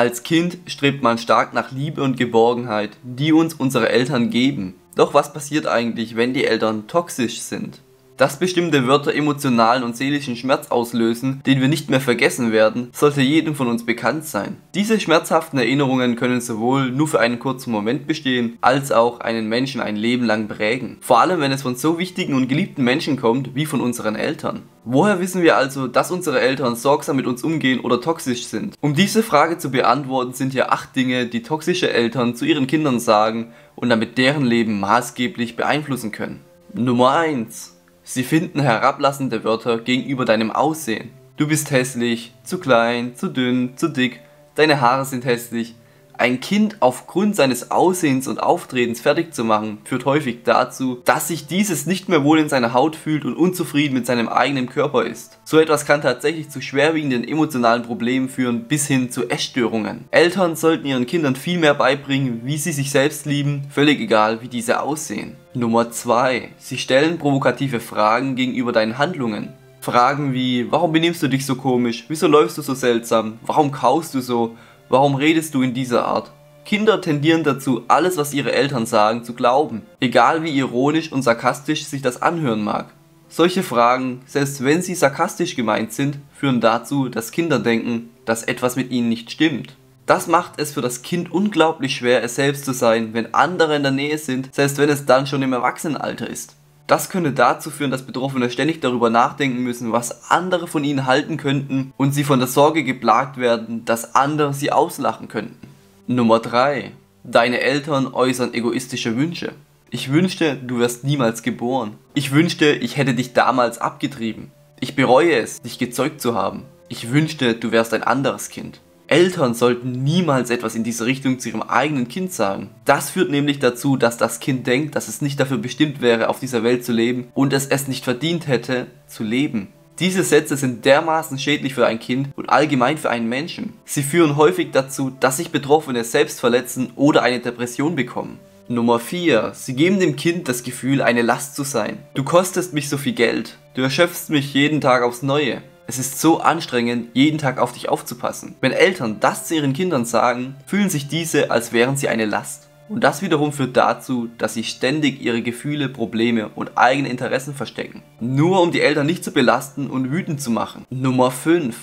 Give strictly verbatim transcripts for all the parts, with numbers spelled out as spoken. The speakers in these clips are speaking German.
Als Kind strebt man stark nach Liebe und Geborgenheit, die uns unsere Eltern geben. Doch was passiert eigentlich, wenn die Eltern toxisch sind? Dass bestimmte Wörter emotionalen und seelischen Schmerz auslösen, den wir nicht mehr vergessen werden, sollte jedem von uns bekannt sein. Diese schmerzhaften Erinnerungen können sowohl nur für einen kurzen Moment bestehen, als auch einen Menschen ein Leben lang prägen. Vor allem, wenn es von so wichtigen und geliebten Menschen kommt, wie von unseren Eltern. Woher wissen wir also, dass unsere Eltern sorgsam mit uns umgehen oder toxisch sind? Um diese Frage zu beantworten, sind hier acht Dinge, die toxische Eltern zu ihren Kindern sagen und damit deren Leben maßgeblich beeinflussen können. Nummer eins. Sie finden herablassende Wörter gegenüber deinem Aussehen. Du bist hässlich, zu klein, zu dünn, zu dick, deine Haare sind hässlich. Ein Kind aufgrund seines Aussehens und Auftretens fertig zu machen, führt häufig dazu, dass sich dieses nicht mehr wohl in seiner Haut fühlt und unzufrieden mit seinem eigenen Körper ist. So etwas kann tatsächlich zu schwerwiegenden emotionalen Problemen führen, bis hin zu Essstörungen. Eltern sollten ihren Kindern viel mehr beibringen, wie sie sich selbst lieben, völlig egal, wie diese aussehen. Nummer zwei. Sie stellen provokative Fragen gegenüber deinen Handlungen. Fragen wie, warum benimmst du dich so komisch, wieso läufst du so seltsam, warum kaust du so, warum redest du in dieser Art? Kinder tendieren dazu, alles, was ihre Eltern sagen, zu glauben, egal wie ironisch und sarkastisch sich das anhören mag. Solche Fragen, selbst wenn sie sarkastisch gemeint sind, führen dazu, dass Kinder denken, dass etwas mit ihnen nicht stimmt. Das macht es für das Kind unglaublich schwer, es selbst zu sein, wenn andere in der Nähe sind, selbst wenn es dann schon im Erwachsenenalter ist. Das könnte dazu führen, dass Betroffene ständig darüber nachdenken müssen, was andere von ihnen halten könnten und sie von der Sorge geplagt werden, dass andere sie auslachen könnten. Nummer drei. Deine Eltern äußern egoistische Wünsche. Ich wünschte, du wärst niemals geboren. Ich wünschte, ich hätte dich damals abgetrieben. Ich bereue es, dich gezeugt zu haben. Ich wünschte, du wärst ein anderes Kind. Eltern sollten niemals etwas in diese Richtung zu ihrem eigenen Kind sagen. Das führt nämlich dazu, dass das Kind denkt, dass es nicht dafür bestimmt wäre, auf dieser Welt zu leben und es es nicht verdient hätte, zu leben. Diese Sätze sind dermaßen schädlich für ein Kind und allgemein für einen Menschen. Sie führen häufig dazu, dass sich Betroffene selbst verletzen oder eine Depression bekommen. Nummer vier. Sie geben dem Kind das Gefühl, eine Last zu sein. Du kostest mich so viel Geld. Du erschöpfst mich jeden Tag aufs Neue. Es ist so anstrengend, jeden Tag auf dich aufzupassen. Wenn Eltern das zu ihren Kindern sagen, fühlen sich diese, als wären sie eine Last. Und das wiederum führt dazu, dass sie ständig ihre Gefühle, Probleme und eigene Interessen verstecken. Nur um die Eltern nicht zu belasten und wütend zu machen. Nummer fünf.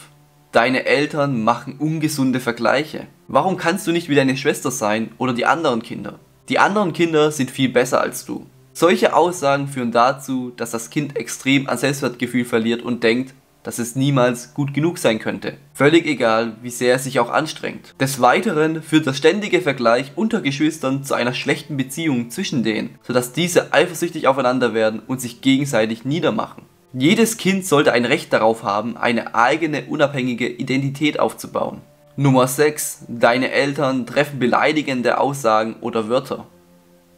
Deine Eltern machen ungesunde Vergleiche. Warum kannst du nicht wie deine Schwester sein oder die anderen Kinder? Die anderen Kinder sind viel besser als du. Solche Aussagen führen dazu, dass das Kind extrem an Selbstwertgefühl verliert und denkt, dass es niemals gut genug sein könnte. Völlig egal, wie sehr es sich auch anstrengt. Des Weiteren führt der ständige Vergleich unter Geschwistern zu einer schlechten Beziehung zwischen denen, sodass diese eifersüchtig aufeinander werden und sich gegenseitig niedermachen. Jedes Kind sollte ein Recht darauf haben, eine eigene, unabhängige Identität aufzubauen. Nummer sechs. Deine Eltern treffen beleidigende Aussagen oder Wörter.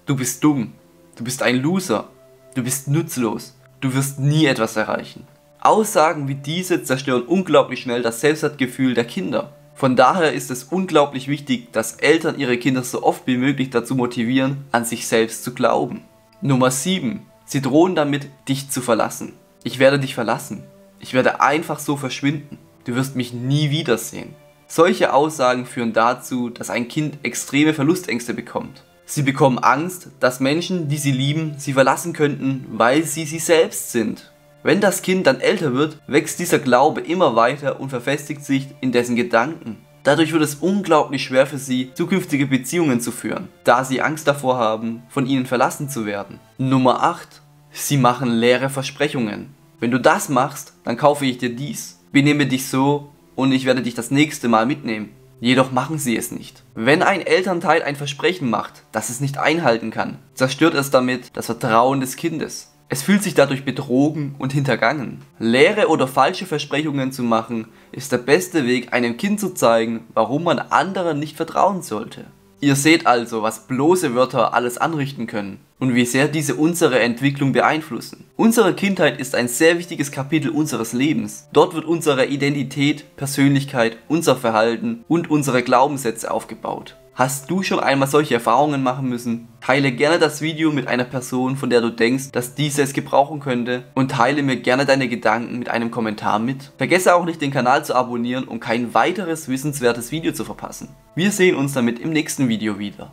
Du bist dumm. Du bist ein Loser. Du bist nutzlos. Du wirst nie etwas erreichen. Aussagen wie diese zerstören unglaublich schnell das Selbstwertgefühl der Kinder. Von daher ist es unglaublich wichtig, dass Eltern ihre Kinder so oft wie möglich dazu motivieren, an sich selbst zu glauben. Nummer sieben. Sie drohen damit, dich zu verlassen. Ich werde dich verlassen. Ich werde einfach so verschwinden. Du wirst mich nie wiedersehen. Solche Aussagen führen dazu, dass ein Kind extreme Verlustängste bekommt. Sie bekommen Angst, dass Menschen, die sie lieben, sie verlassen könnten, weil sie sie selbst sind. Wenn das Kind dann älter wird, wächst dieser Glaube immer weiter und verfestigt sich in dessen Gedanken. Dadurch wird es unglaublich schwer für sie, zukünftige Beziehungen zu führen, da sie Angst davor haben, von ihnen verlassen zu werden. Nummer acht. Sie machen leere Versprechungen. Wenn du das machst, dann kaufe ich dir dies, benehme dich so und ich werde dich das nächste Mal mitnehmen. Jedoch machen sie es nicht. Wenn ein Elternteil ein Versprechen macht, das es nicht einhalten kann, zerstört es damit das Vertrauen des Kindes. Es fühlt sich dadurch betrogen und hintergangen. Leere oder falsche Versprechungen zu machen, ist der beste Weg, einem Kind zu zeigen, warum man anderen nicht vertrauen sollte. Ihr seht also, was bloße Wörter alles anrichten können und wie sehr diese unsere Entwicklung beeinflussen. Unsere Kindheit ist ein sehr wichtiges Kapitel unseres Lebens. Dort wird unsere Identität, Persönlichkeit, unser Verhalten und unsere Glaubenssätze aufgebaut. Hast du schon einmal solche Erfahrungen machen müssen? Teile gerne das Video mit einer Person, von der du denkst, dass diese es gebrauchen könnte, und teile mir gerne deine Gedanken mit einem Kommentar mit. Vergesse auch nicht, den Kanal zu abonnieren, um kein weiteres wissenswertes Video zu verpassen. Wir sehen uns damit im nächsten Video wieder.